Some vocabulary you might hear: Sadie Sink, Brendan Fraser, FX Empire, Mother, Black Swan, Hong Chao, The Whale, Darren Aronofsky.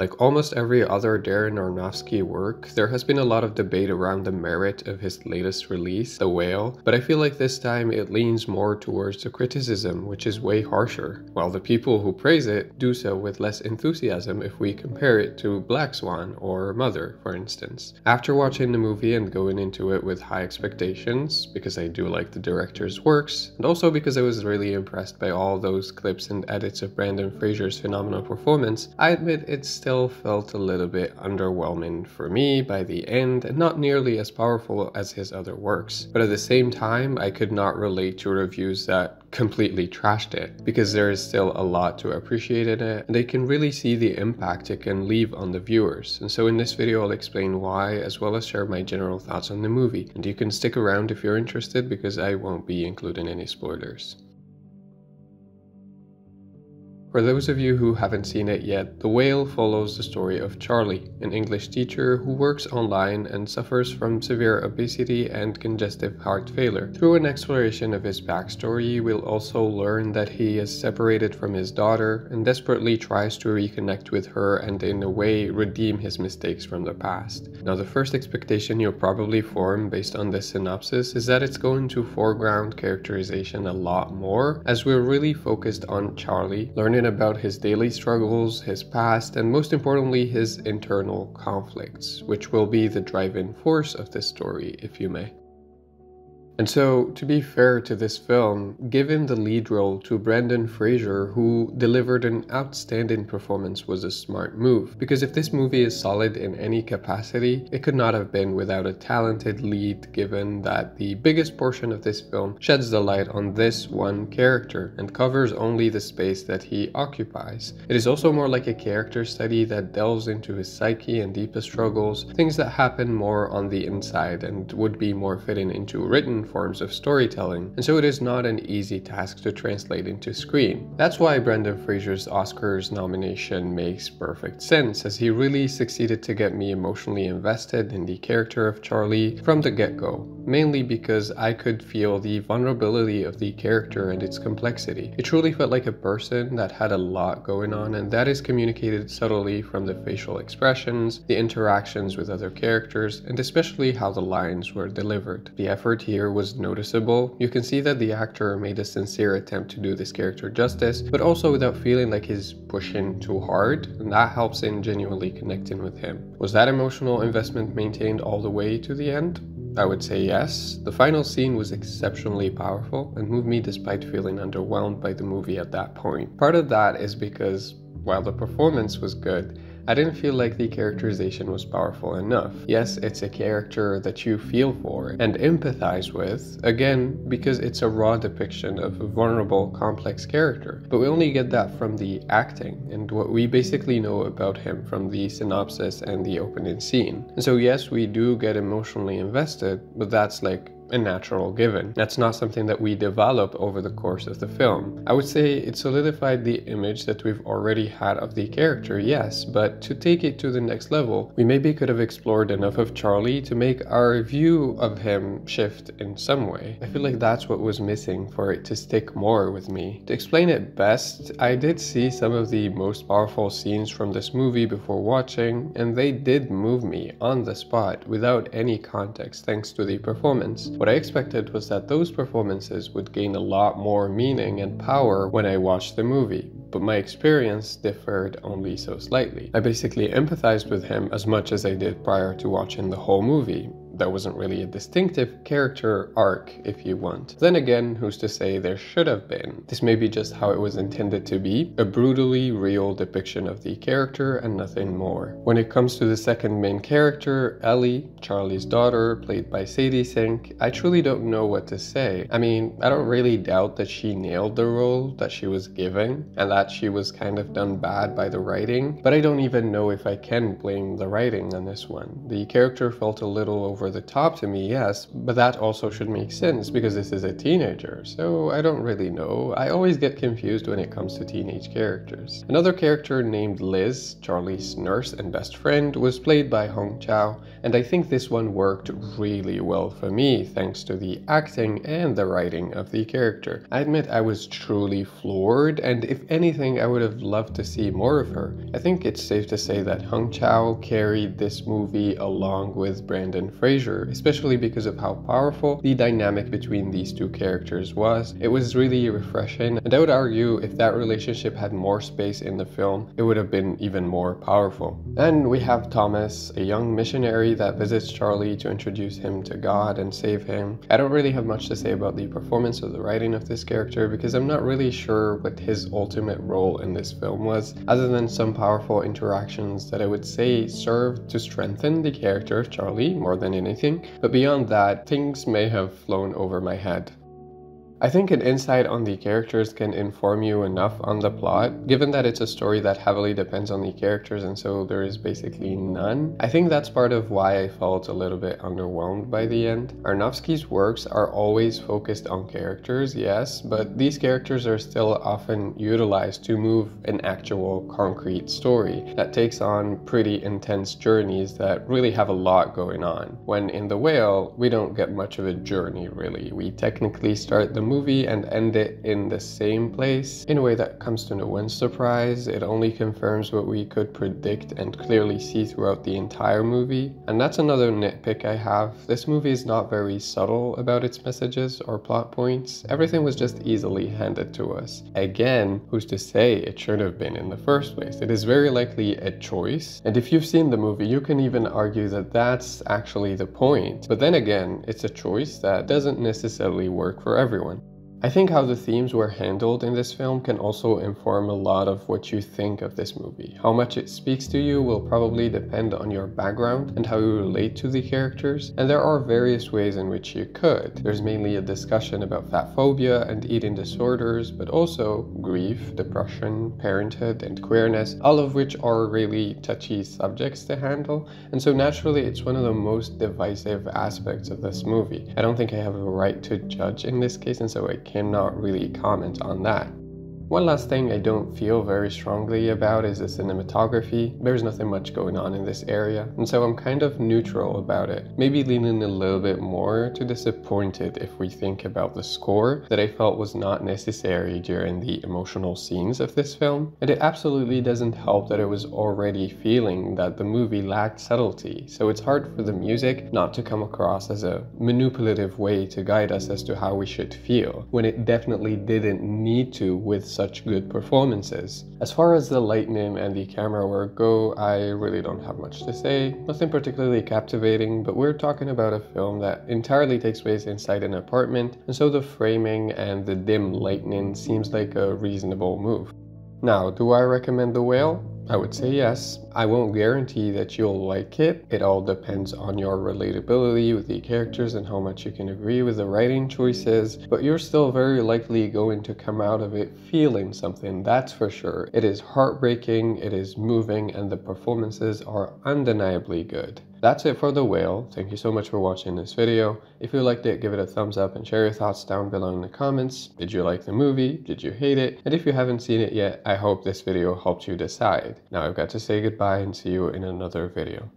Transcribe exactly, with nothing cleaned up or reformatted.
Like almost every other Darren Aronofsky work, there has been a lot of debate around the merit of his latest release, The Whale, but I feel like this time it leans more towards the criticism, which is way harsher, while the people who praise it do so with less enthusiasm if we compare it to Black Swan or Mother, for instance. After watching the movie and going into it with high expectations, because I do like the director's works, and also because I was really impressed by all those clips and edits of Brendan Fraser's phenomenal performance, I admit it still felt a little bit underwhelming for me by the end and not nearly as powerful as his other works. But at the same time, I could not relate to reviews that completely trashed it, because there is still a lot to appreciate in it, and they can really see the impact it can leave on the viewers. And so in this video I'll explain why, as well as share my general thoughts on the movie, and you can stick around if you're interested because I won't be including any spoilers. For those of you who haven't seen it yet, The Whale follows the story of Charlie, an English teacher who works online and suffers from severe obesity and congestive heart failure. Through an exploration of his backstory, we'll also learn that he is separated from his daughter and desperately tries to reconnect with her and in a way redeem his mistakes from the past. Now, the first expectation you'll probably form based on this synopsis is that it's going to foreground characterization a lot more, as we're really focused on Charlie, learning about his daily struggles, his past, and most importantly his internal conflicts, which will be the driving force of this story, if you may. And so, to be fair to this film, give him the lead role to Brendan Fraser, who delivered an outstanding performance, was a smart move. Because if this movie is solid in any capacity, it could not have been without a talented lead, given that the biggest portion of this film sheds the light on this one character and covers only the space that he occupies. It is also more like a character study that delves into his psyche and deepest struggles, things that happen more on the inside and would be more fitting into written forms of storytelling, and so it is not an easy task to translate into screen. That's why Brendan Fraser's Oscars nomination makes perfect sense, as he really succeeded to get me emotionally invested in the character of Charlie from the get-go, mainly because I could feel the vulnerability of the character and its complexity. It truly felt like a person that had a lot going on, and that is communicated subtly from the facial expressions, the interactions with other characters, and especially how the lines were delivered. The effort here was was noticeable. You can see that the actor made a sincere attempt to do this character justice, but also without feeling like he's pushing too hard, and that helps in genuinely connecting with him. Was that emotional investment maintained all the way to the end? I would say yes. The final scene was exceptionally powerful and moved me despite feeling underwhelmed by the movie at that point. Part of that is because, while the performance was good, I didn't feel like the characterization was powerful enough. Yes, it's a character that you feel for and empathize with, again, because it's a raw depiction of a vulnerable, complex character, but we only get that from the acting and what we basically know about him from the synopsis and the opening scene. And so yes, we do get emotionally invested, but that's like a natural given. That's not something that we develop over the course of the film. I would say it solidified the image that we've already had of the character, yes, but to take it to the next level, we maybe could have explored enough of Charlie to make our view of him shift in some way. I feel like that's what was missing for it to stick more with me. To explain it best, I did see some of the most powerful scenes from this movie before watching, and they did move me on the spot without any context thanks to the performance. What I expected was that those performances would gain a lot more meaning and power when I watched the movie, but my experience differed only so slightly. I basically empathized with him as much as I did prior to watching the whole movie. That wasn't really a distinctive character arc, if you want. Then again, who's to say there should have been? This may be just how it was intended to be, a brutally real depiction of the character and nothing more. When it comes to the second main character, Ellie, Charlie's daughter, played by Sadie Sink, I truly don't know what to say. I mean, I don't really doubt that she nailed the role that she was given and that she was kind of done bad by the writing, but I don't even know if I can blame the writing on this one. The character felt a little over over the top to me, yes, but that also should make sense because this is a teenager, so I don't really know. I always get confused when it comes to teenage characters. Another character named Liz, Charlie's nurse and best friend, was played by Hong Chao, and I think this one worked really well for me thanks to the acting and the writing of the character. I admit I was truly floored, and if anything I would have loved to see more of her. I think it's safe to say that Hong Chao carried this movie along with Brendan Fraser, especially because of how powerful the dynamic between these two characters was. It was really refreshing, and I would argue if that relationship had more space in the film, it would have been even more powerful. Then we have Thomas, a young missionary that visits Charlie to introduce him to God and save him. I don't really have much to say about the performance or the writing of this character because I'm not really sure what his ultimate role in this film was, other than some powerful interactions that I would say served to strengthen the character of Charlie more than anything, but beyond that, things may have flown over my head. I think an insight on the characters can inform you enough on the plot, given that it's a story that heavily depends on the characters and so there is basically none. I think that's part of why I felt a little bit underwhelmed by the end. Aronofsky's works are always focused on characters, yes, but these characters are still often utilized to move an actual concrete story that takes on pretty intense journeys that really have a lot going on. When in The Whale, we don't get much of a journey really. We technically start the movie and end it in the same place. In a way that comes to no one's surprise, it only confirms what we could predict and clearly see throughout the entire movie. And that's another nitpick I have. This movie is not very subtle about its messages or plot points. Everything was just easily handed to us. Again, who's to say it should have been in the first place? It is very likely a choice. And if you've seen the movie, you can even argue that that's actually the point. But then again, it's a choice that doesn't necessarily work for everyone. I think how the themes were handled in this film can also inform a lot of what you think of this movie. How much it speaks to you will probably depend on your background and how you relate to the characters, and there are various ways in which you could. There's mainly a discussion about fat phobia and eating disorders, but also grief, depression, parenthood, and queerness, all of which are really touchy subjects to handle, and so naturally it's one of the most divisive aspects of this movie. I don't think I have a right to judge in this case, and so I cannot really comment on that. One last thing I don't feel very strongly about is the cinematography. There's nothing much going on in this area, and so I'm kind of neutral about it. Maybe leaning a little bit more to disappointed if we think about the score that I felt was not necessary during the emotional scenes of this film. And it absolutely doesn't help that I was already feeling that the movie lacked subtlety, so it's hard for the music not to come across as a manipulative way to guide us as to how we should feel, when it definitely didn't need to with subtlety. Such good performances. As far as the lightning and the camera work go, I really don't have much to say. Nothing particularly captivating, but we're talking about a film that entirely takes place inside an apartment, and so the framing and the dim lightning seems like a reasonable move. Now, do I recommend The Whale? I would say yes. I won't guarantee that you'll like it. It all depends on your relatability with the characters and how much you can agree with the writing choices, but you're still very likely going to come out of it feeling something, that's for sure. It is heartbreaking, it is moving, and the performances are undeniably good. That's it for The Whale. Thank you so much for watching this video. If you liked it, give it a thumbs up and share your thoughts down below in the comments. Did you like the movie? Did you hate it? And if you haven't seen it yet, I hope this video helped you decide. Now I've got to say goodbye and see you in another video.